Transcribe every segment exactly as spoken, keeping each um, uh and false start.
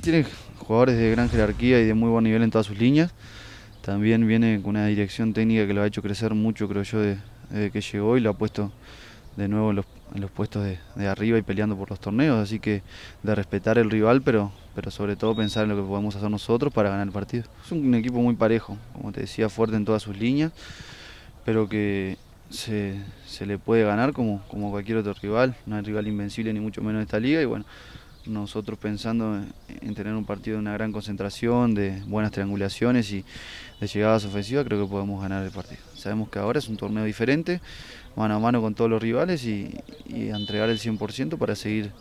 Tiene jugadores de gran jerarquía y de muy buen nivel en todas sus líneas. También viene con una dirección técnica que lo ha hecho crecer mucho, creo yo, de, desde que llegó, y lo ha puesto de nuevo en los, en los puestos de, de arriba y peleando por los torneos. Así que de respetar el rival, pero, pero sobre todo pensar en lo que podemos hacer nosotros para ganar el partido. Es un, un equipo muy parejo, como te decía, fuerte en todas sus líneas, pero que se, se le puede ganar como, como cualquier otro rival. No es rival invencible ni mucho menos de esta liga, y bueno, nosotros pensando en tener un partido de una gran concentración, de buenas triangulaciones y de llegadas ofensivas, creo que podemos ganar el partido. Sabemos que ahora es un torneo diferente, mano a mano con todos los rivales, y, y entregar el cien por ciento para seguir,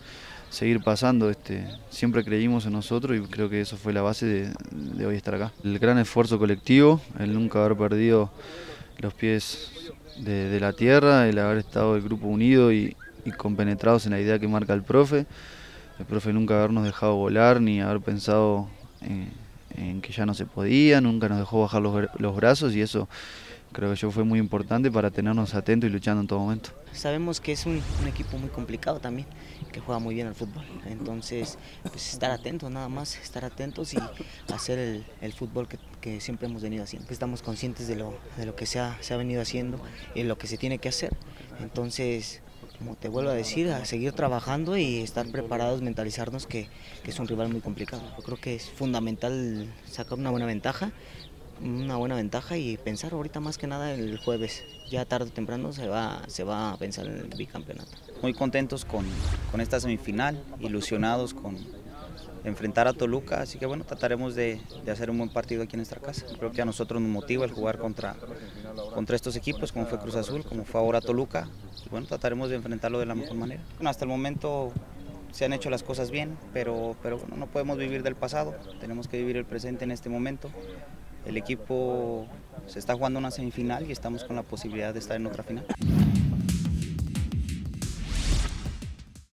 seguir pasando. Este, siempre creímos en nosotros y creo que eso fue la base de, de hoy estar acá. El gran esfuerzo colectivo, el nunca haber perdido los pies de, de la tierra, el haber estado el grupo unido y, y compenetrados en la idea que marca el profe. El profe nunca habernos dejado volar ni haber pensado en, en que ya no se podía, nunca nos dejó bajar los, los brazos, y eso creo que yo fue muy importante para tenernos atentos y luchando en todo momento. Sabemos que es un, un equipo muy complicado también, que juega muy bien al fútbol, entonces pues estar atentos nada más, estar atentos y hacer el, el fútbol que, que siempre hemos venido haciendo. Estamos conscientes de lo, de lo que se ha, se ha venido haciendo y lo que se tiene que hacer, entonces, como te vuelvo a decir, a seguir trabajando y estar preparados, mentalizarnos que, que es un rival muy complicado. Yo creo que es fundamental sacar una buena ventaja, una buena ventaja y pensar ahorita más que nada el jueves. Ya tarde o temprano se va, se va a pensar en el bicampeonato. Muy contentos con, con esta semifinal, ilusionados con enfrentar a Toluca, así que bueno, trataremos de, de hacer un buen partido aquí en nuestra casa. Creo que a nosotros nos motiva el jugar contra, contra estos equipos, como fue Cruz Azul, como fue ahora Toluca. Y bueno, trataremos de enfrentarlo de la mejor manera. Bueno, hasta el momento se han hecho las cosas bien, pero, pero bueno, no podemos vivir del pasado, tenemos que vivir el presente en este momento. El equipo se está jugando una semifinal y estamos con la posibilidad de estar en otra final.